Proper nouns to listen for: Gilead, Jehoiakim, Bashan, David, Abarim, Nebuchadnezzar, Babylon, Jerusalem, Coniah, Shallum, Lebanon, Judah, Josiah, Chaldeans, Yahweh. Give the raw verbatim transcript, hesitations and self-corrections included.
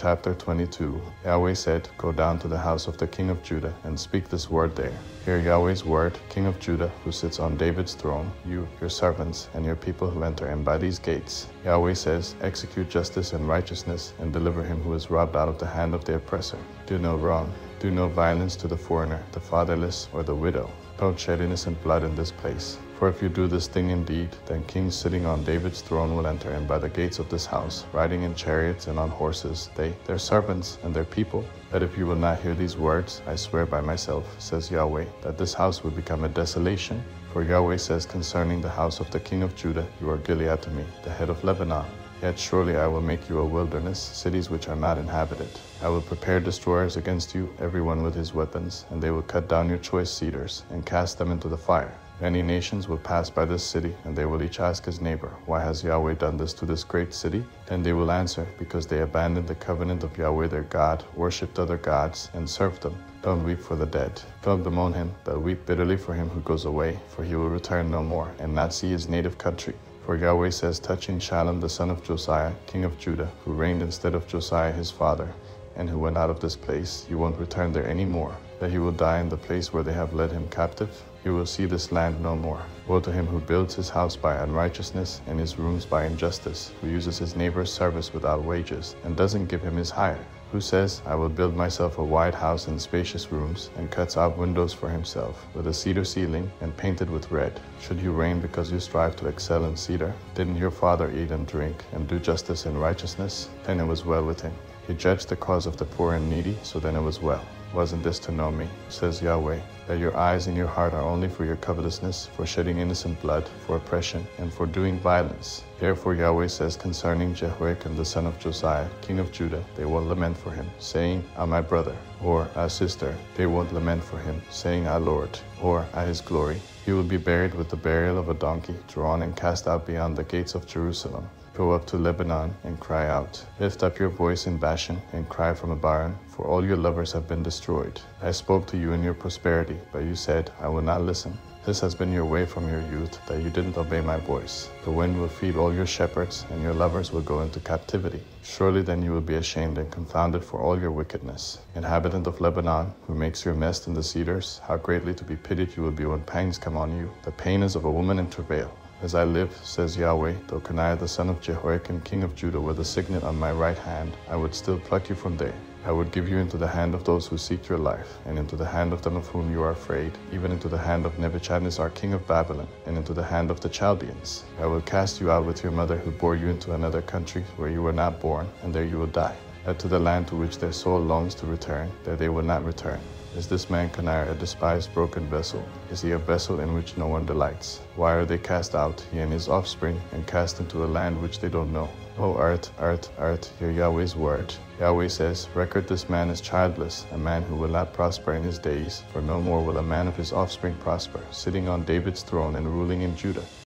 chapter twenty-two, Yahweh said, Go down to the house of the king of Judah, and speak this word there. Hear Yahweh's word, king of Judah, who sits on David's throne, you, your servants, and your people who enter in by these gates. Yahweh says, Execute justice and righteousness, and deliver him who is robbed out of the hand of the oppressor. Do no wrong. Do no violence to the foreigner, the fatherless, or the widow. Don't shed innocent blood in this place. For if you do this thing indeed, then kings sitting on David's throne will enter in by the gates of this house, riding in chariots and on horses, they, their servants, and their people. That if you will not hear these words, I swear by myself, says Yahweh, that this house will become a desolation. For Yahweh says concerning the house of the king of Judah, You are Gilead to me, the head of Lebanon. Yet surely I will make you a wilderness, cities which are not inhabited. I will prepare destroyers against you, everyone with his weapons, and they will cut down your choice cedars, and cast them into the fire. Many nations will pass by this city, and they will each ask his neighbor, Why has Yahweh done this to this great city? Then they will answer, Because they abandoned the covenant of Yahweh their God, worshipped other gods, and served them. Don't weep for the dead. Don't bemoan him, but weep bitterly for him who goes away, for he will return no more, and not see his native country. For Yahweh says touching Shallum the son of Josiah, king of Judah, who reigned instead of Josiah his father, and who went out of this place, you won't return there any more, that he will die in the place where they have led him captive. You will see this land no more. Woe to him who builds his house by unrighteousness, and his rooms by injustice, who uses his neighbor's service without wages, and doesn't give him his hire. Who says, I will build myself a wide house and spacious rooms, and cuts out windows for himself, with a cedar ceiling, and painted with red. Should you reign because you strive to excel in cedar? Didn't your father eat and drink, and do justice and righteousness? Then it was well with him. He judged the cause of the poor and needy, so then it was well. Wasn't this to know me, says Yahweh, that your eyes and your heart are only for your covetousness, for shedding innocent blood, for oppression, and for doing violence? Therefore Yahweh says concerning Jehoiakim the son of Josiah, king of Judah, they won't lament for him, saying, Ah, my brother, or Ah, sister. They won't lament for him, saying, Ah, Lord, or Ah, his glory. He will be buried with the burial of a donkey, drawn and cast out beyond the gates of Jerusalem. Go up to Lebanon and cry out. Lift up your voice in Bashan and cry from Abarim, for all your lovers have been destroyed. I spoke to you in your prosperity, but you said, I will not listen. This has been your way from your youth, that you didn't obey my voice. The wind will feed all your shepherds, and your lovers will go into captivity. Surely then you will be ashamed and confounded for all your wickedness. Inhabitant of Lebanon, who makes your nest in the cedars, how greatly to be pitied you will be when pangs come on you. The pain is of a woman in travail. As I live, says Yahweh, though Coniah the son of Jehoiakim king of Judah were the signet on my right hand, I would still pluck you from there. I would give you into the hand of those who seek your life, and into the hand of them of whom you are afraid, even into the hand of Nebuchadnezzar king of Babylon, and into the hand of the Chaldeans. I will cast you out with your mother who bore you into another country where you were not born, and there you will die. That to the land to which their soul longs to return, there they will not return. Is this man Coniah a despised broken vessel? Is he a vessel in which no one delights? Why are they cast out, he and his offspring, and cast into a land which they don't know? O earth, earth, earth, hear Yahweh's word. Yahweh says, Record this man as childless, a man who will not prosper in his days, for no more will a man of his offspring prosper, sitting on David's throne and ruling in Judah.